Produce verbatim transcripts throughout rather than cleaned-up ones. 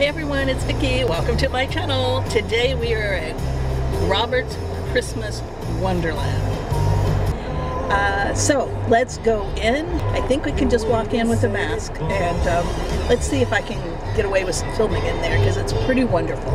Hey everyone, it's Vicki. Welcome to my channel. Today we are at Robert's Christmas Wonderland. Uh, so let's go in. I think we can just walk in with a mask, and um, let's see if I can get away with some filming in there because it's pretty wonderful.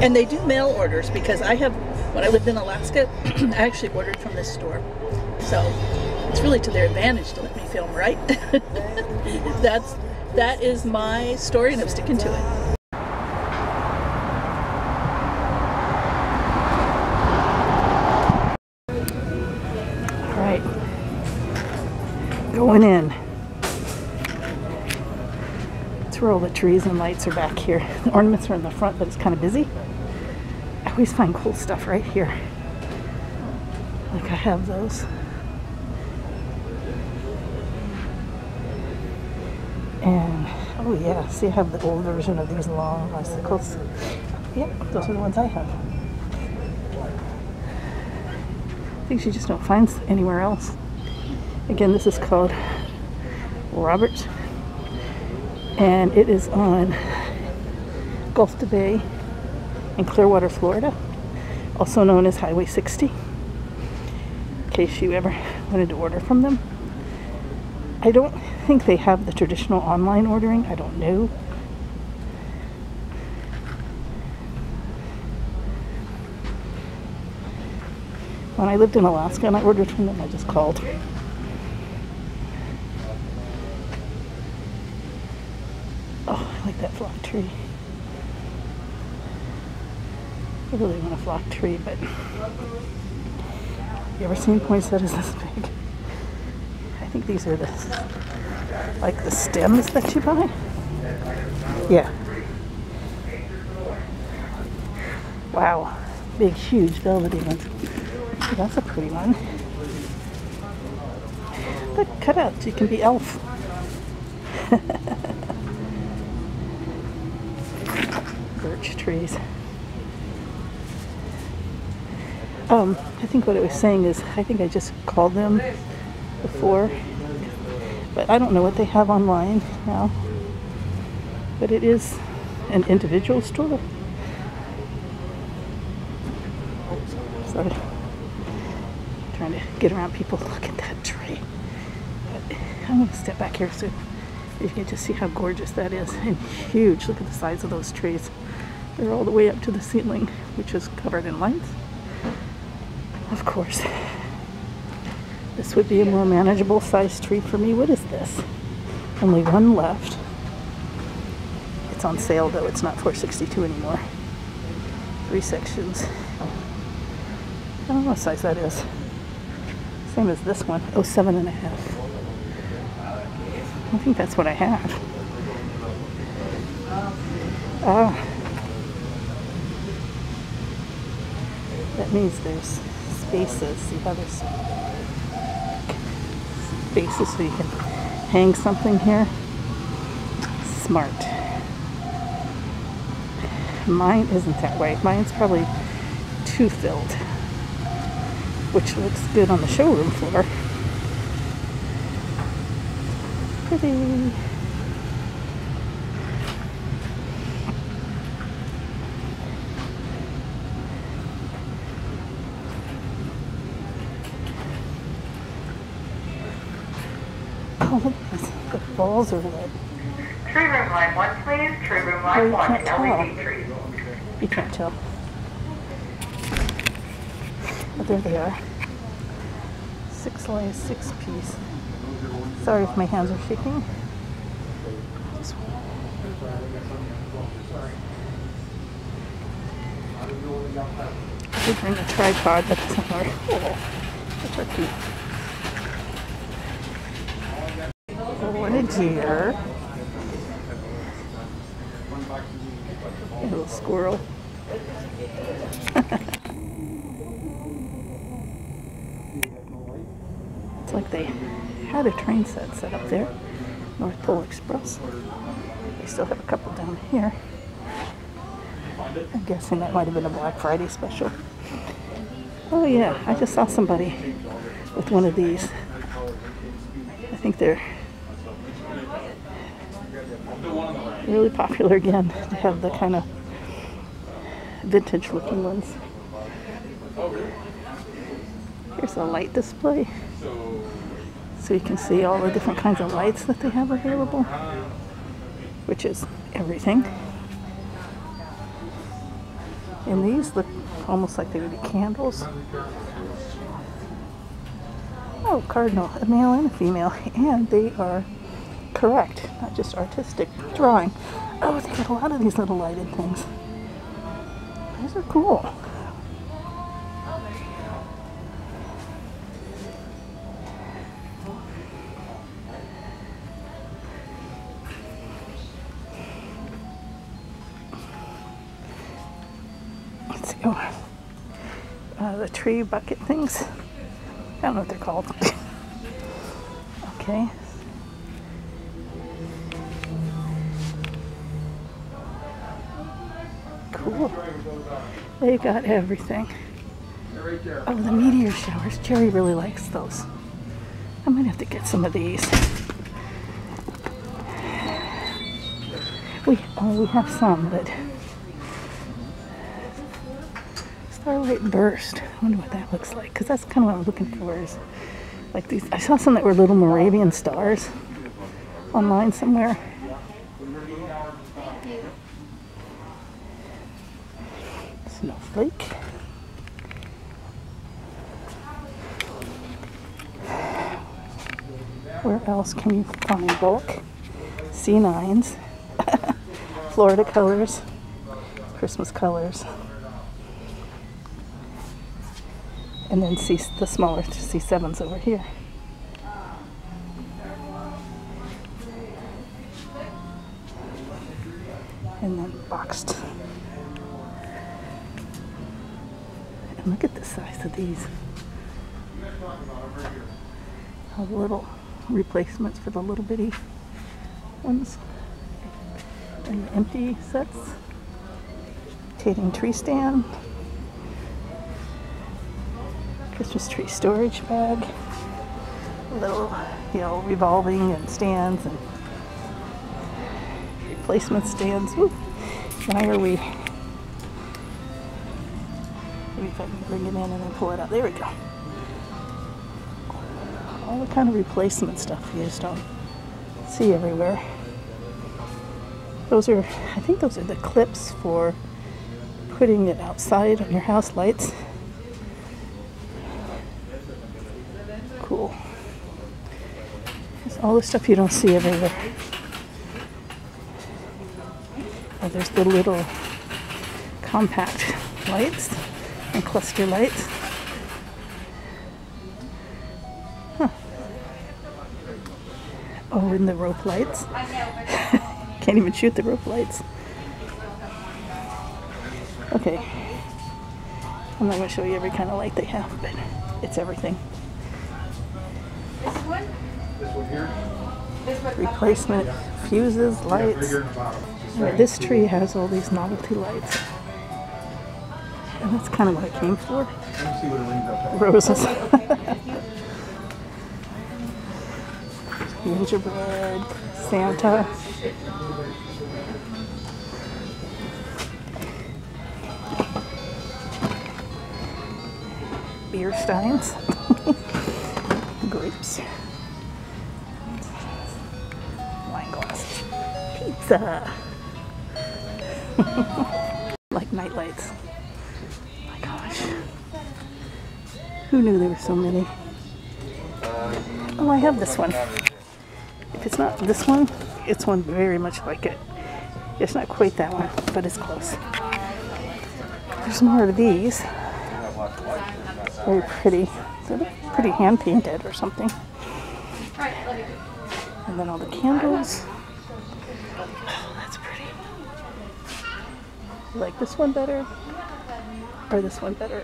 And they do mail orders because I have, when I lived in Alaska, I actually ordered from this store. So it's really to their advantage to let me film, right? That's that is my story, and I'm sticking to it. Going in. It's where all the trees and lights are back here. The ornaments are in the front, but it's kind of busy. I always find cool stuff right here. Like I have those. And, oh yeah, see I have the old version of these long bicycles. Yep, those are the ones I have. Things you just don't find anywhere else. Again, this is called Robert's, and it is on Gulf to Bay in Clearwater, Florida, also known as Highway sixty, in case you ever wanted to order from them. I don't think they have the traditional online ordering. I don't know. When I lived in Alaska and I ordered from them, I just called. Oh, I like that flock tree. I really want a flock tree, but you ever seen poinsettias this big? I think these are the like the stems that you buy. Yeah. Wow, big, huge, velvety ones. Oh, that's a pretty one. Look, cutouts. You can be elf. Birch trees. Um, I think what it was saying is, I think I just called them before, but I don't know what they have online now. But it is an individual store. Sorry, I'm trying to get around people. Look at that tree. But I'm gonna step back here so you can just see how gorgeous that is, and huge. Look at the size of those trees. They're all the way up to the ceiling, which is covered in lights. Of course. This would be a more manageable sized tree for me. What is this? Only one left. It's on sale though. It's not four sixty-two anymore. Three sections. I don't know what size that is. Same as this one. Oh, seven and a half. I think that's what I have. Oh. That means there's spaces. See how there's spaces so you can hang something here? Smart. Mine isn't that way. Mine's probably too filled, which looks good on the showroom floor. Pretty. Oh, the balls are lit. Tree room line one, please. Tree room line oh, you one. Can't tell. Tree. You can't tell. Oh, there they are. Six lays, six piece. Sorry if my hands are shaking. I did bring a tripod, but it's not cool. It's a turkey. What a deer. A little squirrel. It's like they had a train set set up there. North Pole Express. They still have a couple down here. I'm guessing that might have been a Black Friday special. Oh yeah, I just saw somebody with one of these. I think they're... really popular again to have the kind of vintage looking ones. Here's a light display, so you can see all the different kinds of lights that they have available, which is everything. And these look almost like they would be candles. Oh, cardinal, a male and a female, and they are correct, not just artistic drawing. Oh, they got a lot of these little lighted things. These are cool. Let's go. Uh, the tree bucket things. I don't know what they're called. Okay. Cool. They got everything. Oh, the meteor showers. Jerry really likes those. I might have to get some of these. We oh, we have some, but starlight burst. I wonder what that looks like, because that's kind of what I'm looking for. Is like these. I saw some that were little Moravian stars online somewhere. Snowflake. Where else can you find bulk? C nines, Florida colors, Christmas colors, and then see the smaller C sevens over here. And then boxed. Look at the size of these. All the little replacements for the little bitty ones. And the empty sets. Rotating tree stand. Christmas tree storage bag. Little, you know, revolving and stands and replacement stands. Ooh, why are we? If I can bring it in and then pull it out. There we go. All the kind of replacement stuff you just don't see everywhere. Those are, I think those are the clips for putting it outside on your house lights. Cool. It's all the stuff you don't see everywhere. Oh, there's the little compact lights. And cluster lights. Huh. Oh, and the rope lights. Can't even shoot the rope lights. Okay. I'm not going to show you every kind of light they have, but it's everything. This one? This one here? Replacement fuses, lights. And this tree has all these novelty lights. And that's kind of what it came for. Roses. Gingerbread, Santa. Beer steins. Grapes. Wine glasses. Pizza. Like night lights. Who knew there were so many? Oh, I have this one. If it's not this one, it's one very much like it. It's not quite that one, but it's close. There's more of these. Very pretty. They're pretty hand-painted or something. And then all the candles. Oh, that's pretty. You like this one better? Or this one better?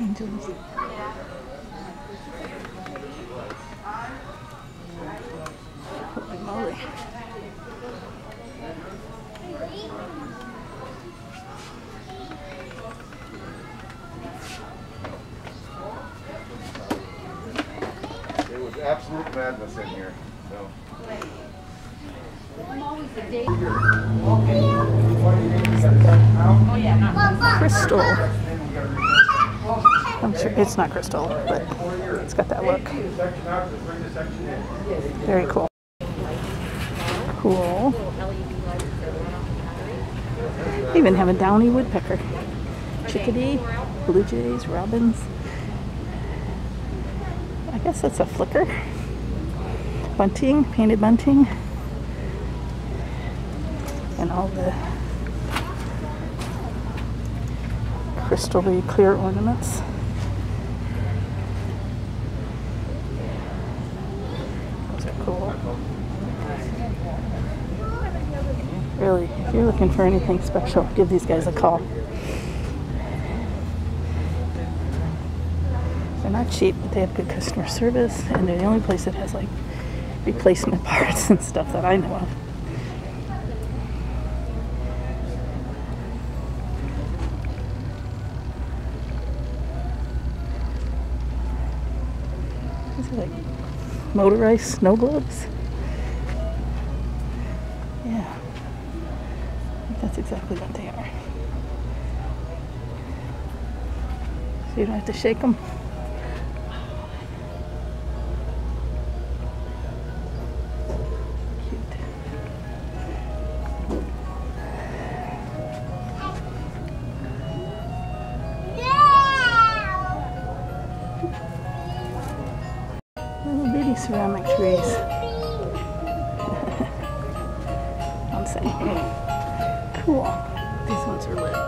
Angels. Holy moly. absolute madness in here. So. Crystal. I'm sure it's not crystal, but it's got that look. Very cool. Cool. They even have a downy woodpecker. Chickadee, blue jays, robins. I guess that's a flicker. Bunting, painted bunting. And all the crystally clear ornaments. Those are cool. Really, if you're looking for anything special, give these guys a call. They're not cheap, but they have good customer service, and they're the only place that has like replacement parts and stuff that I know of. Like motorized snow globes. Yeah, I think that's exactly what they are. So you don't have to shake them. Ceramic trees. I'm saying, cool. These ones are lit.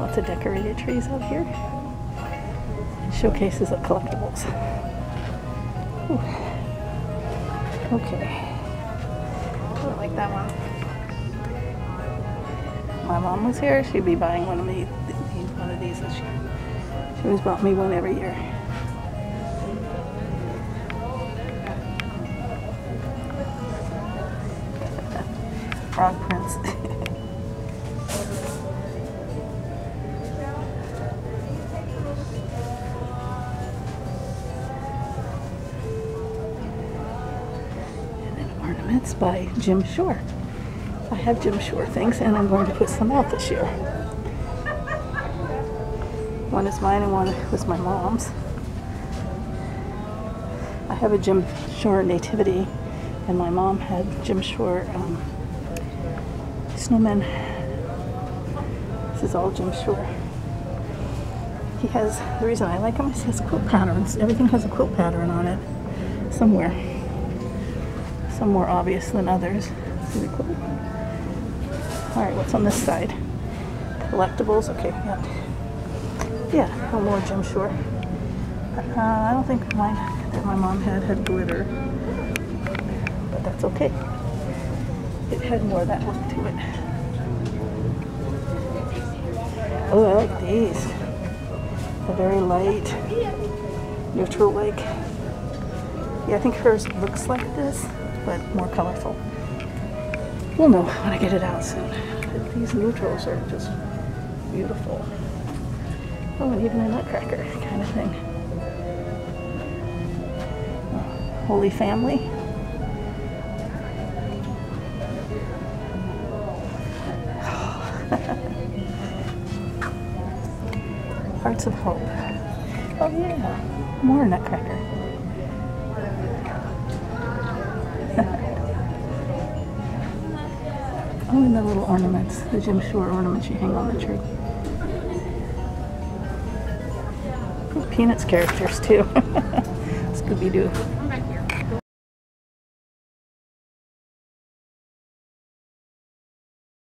Lots of decorated trees out here. Showcases of collectibles. Ooh. Okay. I don't like that one. My mom was here. She'd be buying one of these. One of these this year. She always bought me one every year. Frog prints. And then ornaments by Jim Shore. I have Jim Shore things, and I'm going to put some out this year. One is mine and one was my mom's. I have a Jim Shore nativity, and my mom had Jim Shore um, snowmen. This is all Jim Shore. He has, the reason I like him is he has quilt patterns. Everything has a quilt pattern on it somewhere. Some more obvious than others. See the quilt? Alright, what's on this side? Collectibles? Okay, yeah. Yeah, no more Jim Shore. Uh, I don't think mine that my mom had had glitter. But that's okay. It had more of that look to it. Oh, I like these. They're very light, neutral-like. Yeah, I think hers looks like this, but more colorful. We'll know when I get it out soon. But these neutrals are just beautiful. Oh, and even a nutcracker kind of thing. Oh, Holy Family. Hearts of Hope. Oh yeah, more nutcracker. Oh, and the little ornaments, the Jim Shore ornaments you hang on the tree. Oh, Peanuts characters too. Scooby Doo.